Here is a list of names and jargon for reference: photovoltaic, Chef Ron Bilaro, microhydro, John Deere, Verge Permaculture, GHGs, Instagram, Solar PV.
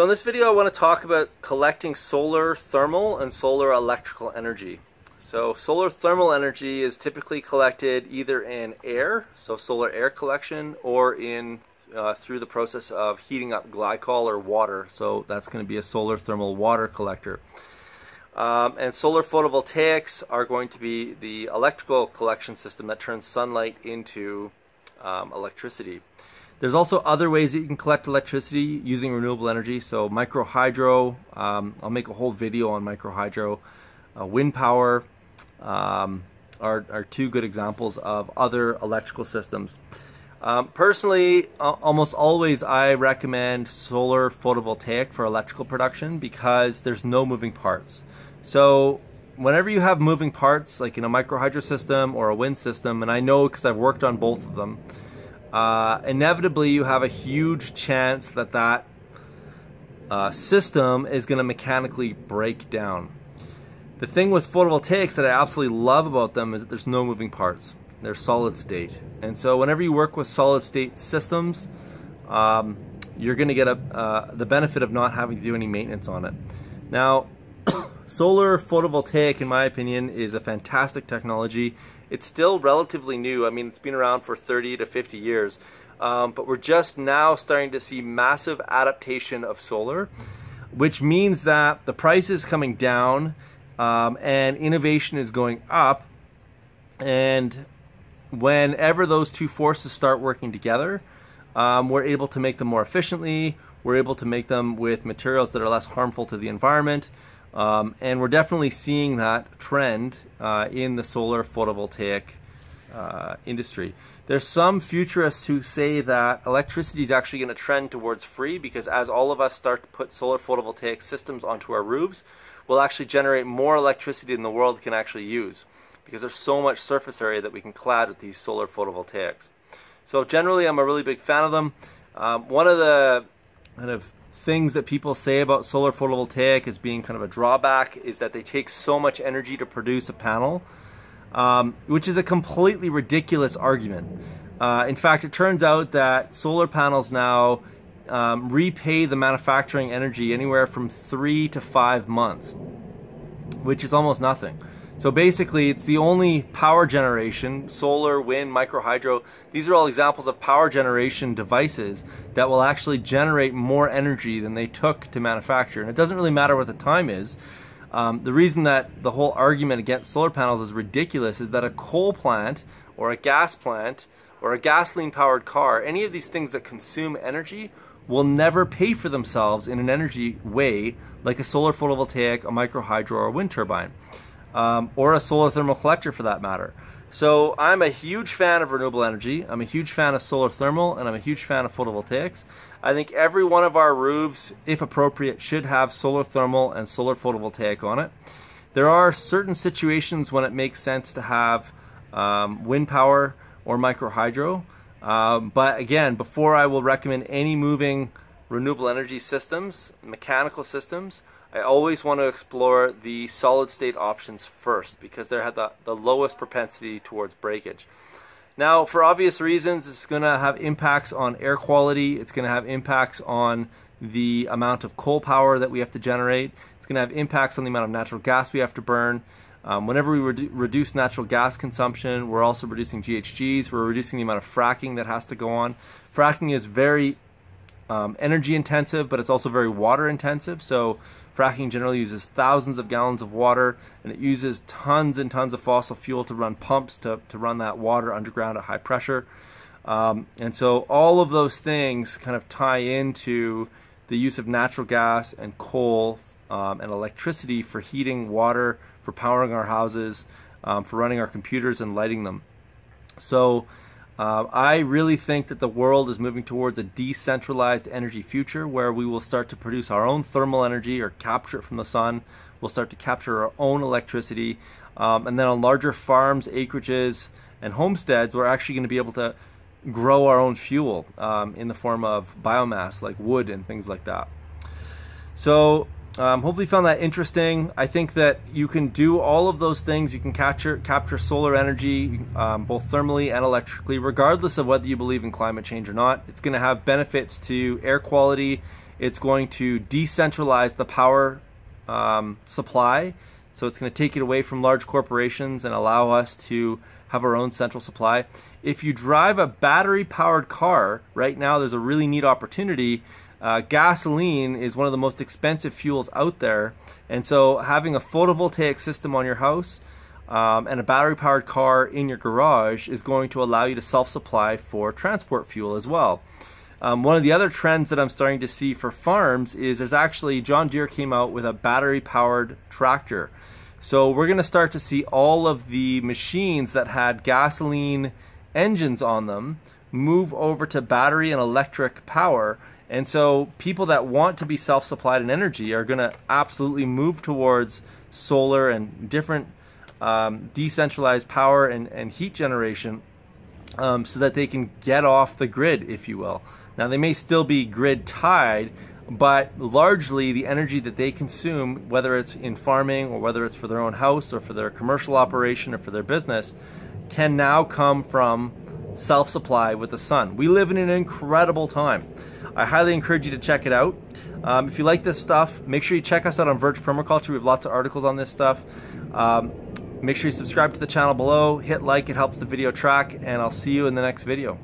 So in this video I want to talk about collecting solar thermal and solar electrical energy. So solar thermal energy is typically collected either in air, so solar air collection, or in through the process of heating up glycol or water. So that's going to be a solar thermal water collector. And solar photovoltaics are going to be the electrical collection system that turns sunlight into electricity. There's also other ways that you can collect electricity using renewable energy. So microhydro, I'll make a whole video on microhydro. Wind power are two good examples of other electrical systems. Personally, almost always I recommend solar photovoltaic for electrical production because there's no moving parts. So whenever you have moving parts, like in a microhydro system or a wind system, and I know because I've worked on both of them, inevitably you have a huge chance that that system is going to mechanically break down. The thing with photovoltaics that I absolutely love about them is that there's no moving parts. They're solid state. And so whenever you work with solid state systems, you're going to get the benefit of not having to do any maintenance on it. Now, solar photovoltaic, in my opinion, is a fantastic technology. It's still relatively new. I mean, it's been around for 30 to 50 years, but we're just now starting to see massive adaptation of solar, which means that the price is coming down and innovation is going up. And whenever those two forces start working together, we're able to make them more efficiently. We're able to make them with materials that are less harmful to the environment. And we're definitely seeing that trend in the solar photovoltaic industry. There's some futurists who say that electricity is actually going to trend towards free, because as all of us start to put solar photovoltaic systems onto our roofs, we'll actually generate more electricity than the world can actually use, because there's so much surface area that we can clad with these solar photovoltaics. So generally, I'm a really big fan of them. One of the kind of things that people say about solar photovoltaic as being kind of a drawback is that they take so much energy to produce a panel, which is a completely ridiculous argument. In fact, it turns out that solar panels now repay the manufacturing energy anywhere from 3 to 5 months, which is almost nothing. So basically, it's the only power generation, solar, wind, microhydro, these are all examples of power generation devices that will actually generate more energy than they took to manufacture. And it doesn't really matter what the time is. The reason that the whole argument against solar panels is ridiculous is that a coal plant or a gas plant or a gasoline-powered car, any of these things that consume energy, will never pay for themselves in an energy way like a solar photovoltaic, a microhydro, or a wind turbine. Or a solar thermal collector for that matter. So I'm a huge fan of renewable energy. I'm a huge fan of solar thermal, and I'm a huge fan of photovoltaics. I think every one of our roofs, if appropriate, should have solar thermal and solar photovoltaic on it. There are certain situations when it makes sense to have wind power or microhydro. But again, before I will recommend any moving renewable energy systems, mechanical systems, I always want to explore the solid state options first, because they have the lowest propensity towards breakage. Now, for obvious reasons, it's going to have impacts on air quality. It's going to have impacts on the amount of coal power that we have to generate. It's going to have impacts on the amount of natural gas we have to burn. Whenever we reduce natural gas consumption, we're also reducing GHGs. We're reducing the amount of fracking that has to go on. Fracking is very energy intensive, but it's also very water intensive. So fracking generally uses thousands of gallons of water, and it uses tons and tons of fossil fuel to run pumps to run that water underground at high pressure. And so all of those things kind of tie into the use of natural gas and coal and electricity for heating water, for powering our houses, for running our computers and lighting them. So I really think that the world is moving towards a decentralized energy future, where we will start to produce our own thermal energy or capture it from the sun. We'll start to capture our own electricity. And then on larger farms, acreages, and homesteads, we're actually going to be able to grow our own fuel in the form of biomass, like wood and things like that. So hopefully you found that interesting. I think that you can do all of those things. You can capture solar energy, both thermally and electrically, regardless of whether you believe in climate change or not. It's going to have benefits to air quality. It's going to decentralize the power supply. So it's going to take it away from large corporations and allow us to have our own central supply. If you drive a battery-powered car, right now there's a really neat opportunity. Gasoline is one of the most expensive fuels out there. And so having a photovoltaic system on your house and a battery-powered car in your garage is going to allow you to self-supply for transport fuel as well. One of the other trends that I'm starting to see for farms is there's actually, John Deere came out with a battery-powered tractor. So we're going to start to see all of the machines that had gasoline engines on them move over to battery and electric power. And so people that want to be self-supplied in energy are going to absolutely move towards solar and different decentralized power and heat generation so that they can get off the grid, if you will. Now, they may still be grid tied, but largely the energy that they consume, whether it's in farming or whether it's for their own house or for their commercial operation or for their business, can now come from self-supply with the sun. We live in an incredible time. I highly encourage you to check it out. If you like this stuff, make sure you check us out on Verge Permaculture. We have lots of articles on this stuff. Make sure you subscribe to the channel below, hit like, it helps the video track, and I'll see you in the next video.